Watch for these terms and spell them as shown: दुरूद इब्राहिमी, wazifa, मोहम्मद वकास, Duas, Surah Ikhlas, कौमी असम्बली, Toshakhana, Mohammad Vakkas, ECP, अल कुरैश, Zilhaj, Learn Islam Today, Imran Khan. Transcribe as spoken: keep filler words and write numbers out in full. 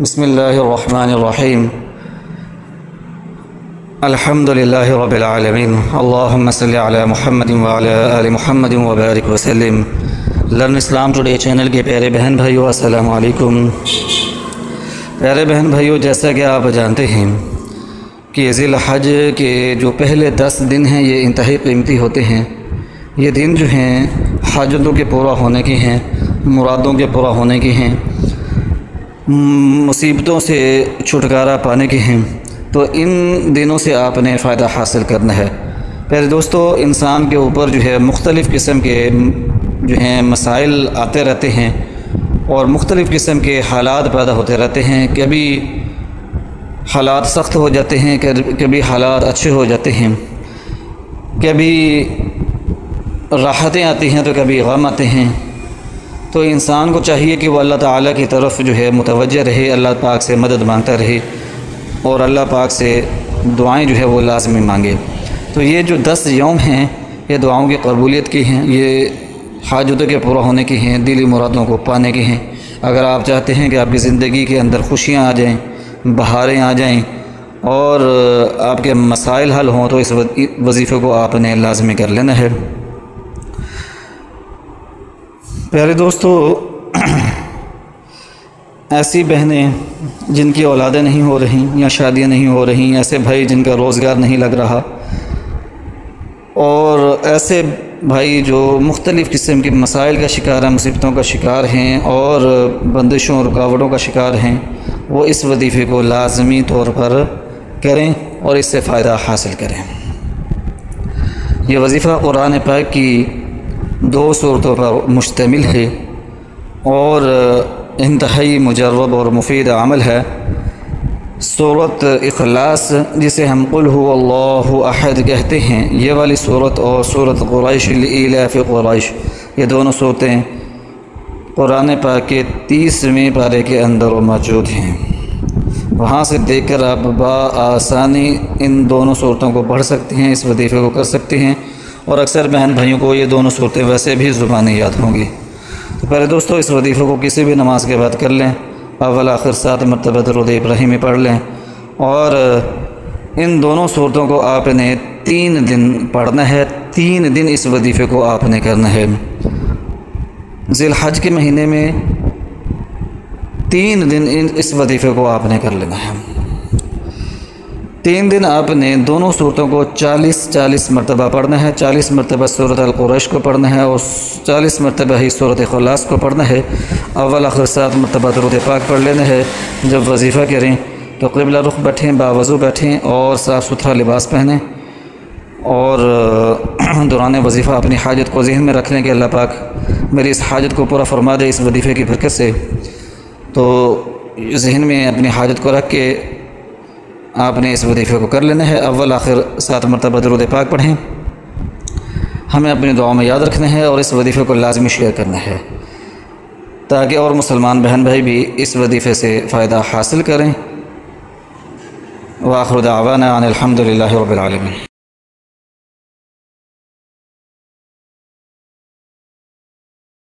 बिस्मिल्लाहिर्रहमानिर्रहीम अल्हम्दुलिल्लाहि रब्बिल आलमीन अल्लाहुम्मा सल्लि अला मुहम्मदिन व अला आलि मुहम्मदिन व बारिक व सल्लिम। लर्न इस्लाम टुडे चैनल के प्यारे बहन भाइयों, अस्सलाम वालेकुम। प्यारे बहन भाइयों, जैसा कि आप जानते हैं कि ज़िलहज के जो पहले दस दिन हैं ये इंतहाई कीमती होते हैं। ये दिन जो हैं हाजतों के पूरा होने के हैं, मुरादों के पूरा होने के हैं, मुसीबतों से छुटकारा पाने के हैं। तो इन दिनों से आपने फ़ायदा हासिल करना है। पहले दोस्तों, इंसान के ऊपर जो है मुख्तलिफ़ किस्म के जो हैं मसाइल आते रहते हैं और मुख्तलिफ़ किस्म के हालात पैदा होते रहते हैं। कभी हालात सख्त हो जाते हैं, कभी हालात अच्छे हो जाते हैं, कभी राहतें आती हैं तो कभी गम आते हैं। तो इंसान को चाहिए कि वह अल्लाह ताला की तरफ जो है मुतवज्जह रहे, अल्लाह पाक से मदद मांगता रहे और अल्लाह पाक से दुआएं जो है वो लाजमी मांगे। तो ये जो दस यौम हैं ये दुआओं की कबूलियत की हैं, ये हाजतों के पूरा होने की हैं, दिली मुरादों को पाने के हैं। अगर आप चाहते हैं कि आपकी ज़िंदगी के अंदर खुशियाँ आ जाएँ, बहारें आ जाएँ और आपके मसाइल हल हों तो इस वजीफ़े को आपने लाजमी कर लेना है। प्यारे दोस्तों, ऐसी बहनें जिनकी औलादें नहीं हो रहीं या शादियां नहीं हो रहीं, ऐसे भाई जिनका रोज़गार नहीं लग रहा और ऐसे भाई जो मुख्तलिफ़ किस्म के मसाइल का शिकार हैं, मुसीबतों का शिकार हैं और बंदिशों और रुकावटों का शिकार हैं, वो इस वजीफ़े को लाजमी तौर पर करें और इससे फ़ायदा हासिल करें। ये वजीफ़ा कुरान पाक की दो सूरतों पर मुश्तमिल है और इंतहाई मुजर्रब और मुफीद अमल है। सूरत इखलास, जिसे हम कुल हुवल्लाहु अहद कहते हैं, ये वाली सूरत और सूरत कुरैश इलाफ़ कुरैश, ये दोनों सूरतें कुरान पाक के तीसवें पारे के अंदर मौजूद हैं। वहाँ से देखकर आप बआसानी इन दोनों सूरतों को पढ़ सकते हैं, इस वजीफ़े को कर सकते हैं और अक्सर बहन भाइयों को ये दोनों सूरतें वैसे भी ज़ुबानी याद होंगी। तो पहले दोस्तों, इस वजीफ़े को किसी भी नमाज के बाद कर लें, अव्वल आखिर सात मरतबा दुरूद इब्राहिमी पढ़ लें और इन दोनों सूरतों को आपने तीन दिन पढ़ना है। तीन दिन इस वजीफ़े को आपने करना है। ज़िलहज के महीने में तीन दिन इस वजीफ़े को आपने कर लेना है। तीन दिन आपने दोनों सूरतों को चालीस चालीस मरतबा पढ़ना है। चालीस मरतबा सूरत अल कुरैश को पढ़ना है और चालीस मरतबा ही सूरत इखलास को पढ़ना है। अव्वल आखिर सात मरतबा दुरूद पाक पढ़ लेना है। जब वजीफ़ा करें तो क़िबला रुख बैठें, बावज़ू बैठें और साफ़ सुथरा लिबास पहनें और दौरान वजीफ़ा अपनी हाजत को जहन में रख लें कि अल्लाह पाक मेरी इस हाजत को पूरा फरमा दे इस वजीफ़े की बरकत से। तो जहन में अपनी हाजत को रख के आपने इस वजीफ़े को कर लेना है। अव्वल आखिर सात मरतबा दुरूद पाक पढ़ें। हमें अपनी दुआ में याद रखना है और इस वजीफ़े को लाजमी शेयर करना है ताकि और मुसलमान बहन भाई भी इस वजीफ़े से फ़ायदा हासिल करें। व आखिर दावाना अनिल हम्दुलिल्लाहि रब्बिल आलमीन।